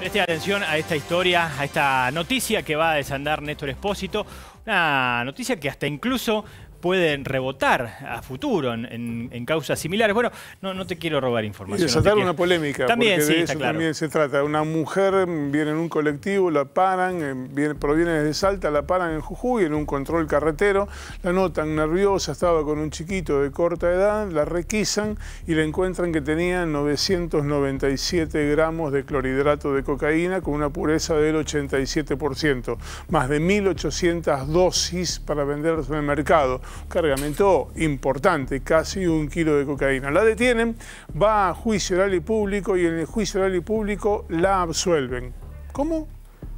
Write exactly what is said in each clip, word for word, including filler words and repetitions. Presten atención a esta historia, a esta noticia que va a desandar Néstor Espósito. Una noticia que hasta incluso pueden rebotar a futuro en, en, en causas similares. Bueno, no, no te quiero robar información. Y desatar no una polémica, también, porque sí, de eso claro. también se trata. Una mujer viene en un colectivo, la paran, viene, proviene desde Salta, la paran en Jujuy, en un control carretero, la notan nerviosa, estaba con un chiquito de corta edad, la requisan y le encuentran que tenía novecientos noventa y siete gramos de clorhidrato de cocaína con una pureza del ochenta y siete por ciento, más de mil ochocientas dosis para venderse en el mercado. Cargamento importante, casi un kilo de cocaína. La detienen, va a juicio oral y público y en el juicio oral y público la absuelven. ¿Cómo?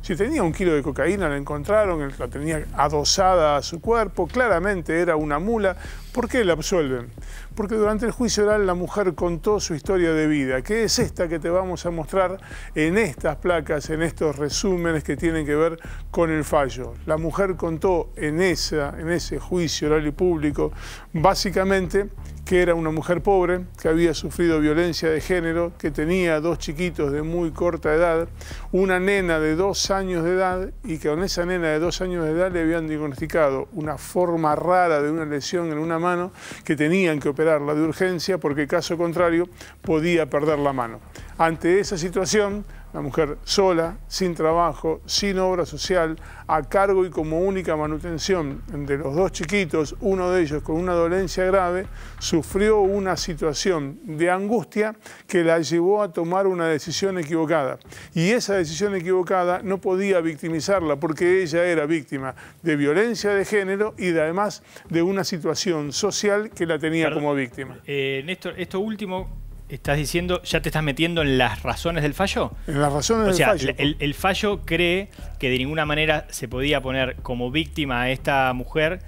Si tenía un kilo de cocaína, la encontraron, la tenía adosada a su cuerpo, claramente era una mula. ¿Por qué la absuelven? Porque durante el juicio oral la mujer contó su historia de vida, que es esta que te vamos a mostrar en estas placas, en estos resúmenes que tienen que ver con el fallo. La mujer contó en, esa, en ese juicio oral y público, básicamente, que era una mujer pobre, que había sufrido violencia de género, que tenía dos chiquitos de muy corta edad, una nena de dos años de edad, y que con esa nena de dos años de edad le habían diagnosticado una forma rara de una lesión en una mano que tenían que operarla de urgencia porque caso contrario podía perder la mano. Ante esa situación, la mujer sola, sin trabajo, sin obra social, a cargo y como única manutención de los dos chiquitos, uno de ellos con una dolencia grave, sufrió una situación de angustia que la llevó a tomar una decisión equivocada. Y esa decisión equivocada no podía victimizarla porque ella era víctima de violencia de género y de, además de una situación social que la tenía Perdón, como víctima. Eh, Néstor, esto último... ¿Estás diciendo, ya te estás metiendo en las razones del fallo? En las razones del fallo. O sea, el, el fallo cree que de ninguna manera se podía poner como víctima a esta mujer,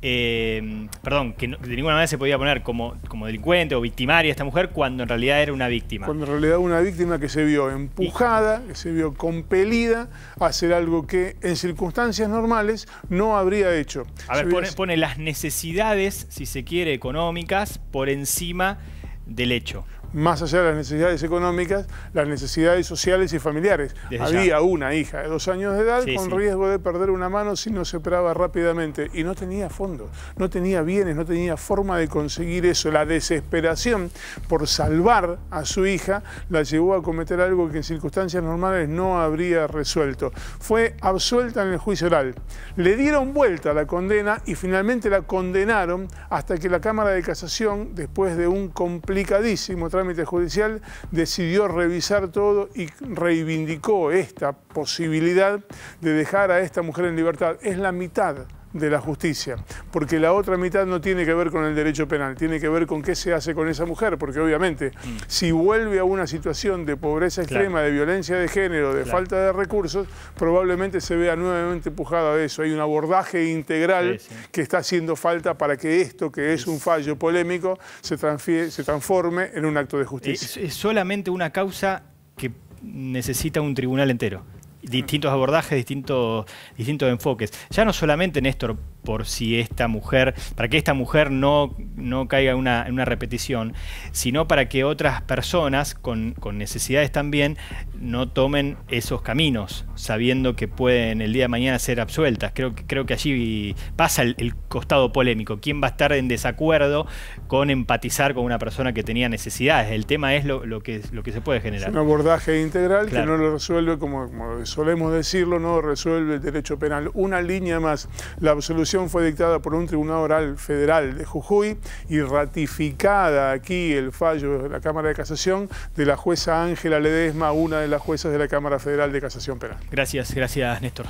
eh, perdón, que no, de ninguna manera se podía poner como, como delincuente o victimaria a esta mujer cuando en realidad era una víctima. Cuando en realidad una víctima que se vio empujada, que se vio compelida a hacer algo que en circunstancias normales no habría hecho. A ver, pone, pone las necesidades, si se quiere, económicas por encima del hecho. Más allá de las necesidades económicas, las necesidades sociales y familiares. Desde Había ya. una hija de dos años de edad sí, con sí. riesgo de perder una mano si no se operaba rápidamente y no tenía fondos, no tenía bienes, no tenía forma de conseguir eso. La desesperación por salvar a su hija la llevó a cometer algo que en circunstancias normales no habría resuelto. Fue absuelta en el juicio oral. Le dieron vuelta a la condena y finalmente la condenaron hasta que la Cámara de Casación, después de un complicadísimo trámite judicial, decidió revisar todo y reivindicó esta posibilidad de dejar a esta mujer en libertad. Es la mitad de la justicia, porque la otra mitad no tiene que ver con el derecho penal, tiene que ver con qué se hace con esa mujer, porque obviamente mm. si vuelve a una situación de pobreza extrema, claro. de violencia de género, de claro. falta de recursos, probablemente se vea nuevamente empujada a eso. Hay un abordaje integral sí, sí. que está haciendo falta para que esto, que es, es un fallo polémico, se, se transforme en un acto de justicia. Es, es solamente una causa que necesita un tribunal entero. Distintos abordajes, distintos, distintos enfoques. Ya no solamente, Néstor, por si esta mujer, para que esta mujer no, no caiga en una, una repetición, sino para que otras personas con, con necesidades también no tomen esos caminos, sabiendo que pueden el día de mañana ser absueltas. Creo, creo que allí pasa el, el costado polémico. ¿Quién va a estar en desacuerdo con empatizar con una persona que tenía necesidades? El tema es lo, lo, que, lo que se puede generar. Es un abordaje integral claro. que no lo resuelve, como, como solemos decirlo, no resuelve el derecho penal. Una línea más, la absolución fue dictada por un tribunal oral federal de Jujuy y ratificada aquí el fallo de la Cámara de Casación de la jueza Ángela Ledesma, una de las juezas de la Cámara Federal de Casación Penal. Gracias, gracias Néstor.